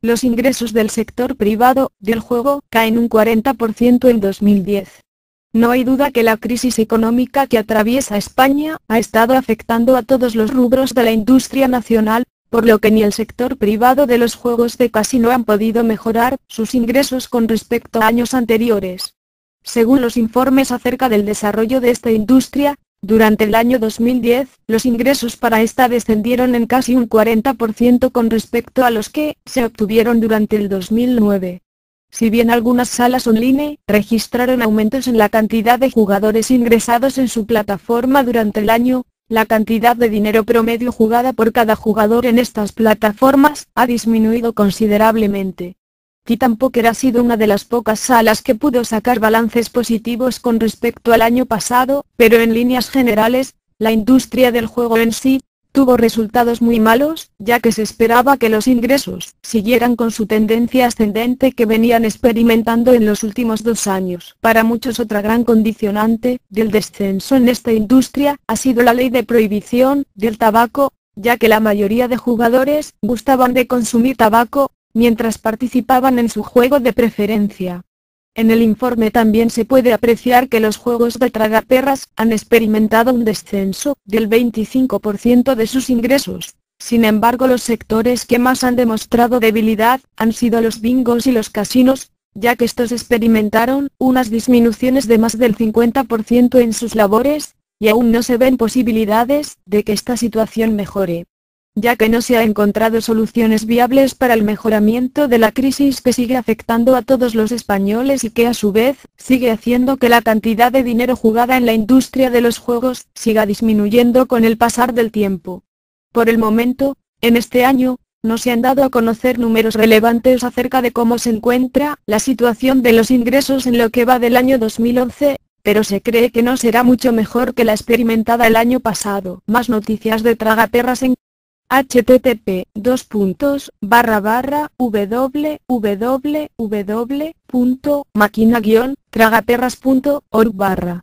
Los ingresos del sector privado del juego caen un 40% en 2010. No hay duda que la crisis económica que atraviesa España ha estado afectando a todos los rubros de la industria nacional, por lo que ni el sector privado de los juegos de casino han podido mejorar sus ingresos con respecto a años anteriores. Según los informes acerca del desarrollo de esta industria, durante el año 2010, los ingresos para esta descendieron en casi un 40% con respecto a los que se obtuvieron durante el 2009. Si bien algunas salas online registraron aumentos en la cantidad de jugadores ingresados en su plataforma durante el año, la cantidad de dinero promedio jugada por cada jugador en estas plataformas ha disminuido considerablemente. Titan Poker ha sido una de las pocas salas que pudo sacar balances positivos con respecto al año pasado, pero en líneas generales, la industria del juego en sí tuvo resultados muy malos, ya que se esperaba que los ingresos siguieran con su tendencia ascendente que venían experimentando en los últimos 2 años. Para muchos, otra gran condicionante del descenso en esta industria ha sido la ley de prohibición del tabaco, ya que la mayoría de jugadores gustaban de consumir tabaco mientras participaban en su juego de preferencia. En el informe también se puede apreciar que los juegos de tragaperras han experimentado un descenso del 25% de sus ingresos. Sin embargo, los sectores que más han demostrado debilidad han sido los bingos y los casinos, ya que estos experimentaron unas disminuciones de más del 50% en sus labores, y aún no se ven posibilidades de que esta situación mejore, ya que no se ha encontrado soluciones viables para el mejoramiento de la crisis que sigue afectando a todos los españoles y que a su vez sigue haciendo que la cantidad de dinero jugada en la industria de los juegos siga disminuyendo con el pasar del tiempo. Por el momento, en este año, no se han dado a conocer números relevantes acerca de cómo se encuentra la situación de los ingresos en lo que va del año 2011, pero se cree que no será mucho mejor que la experimentada el año pasado. Más noticias de Tragaperras en http://www.maquina-tragaperras.org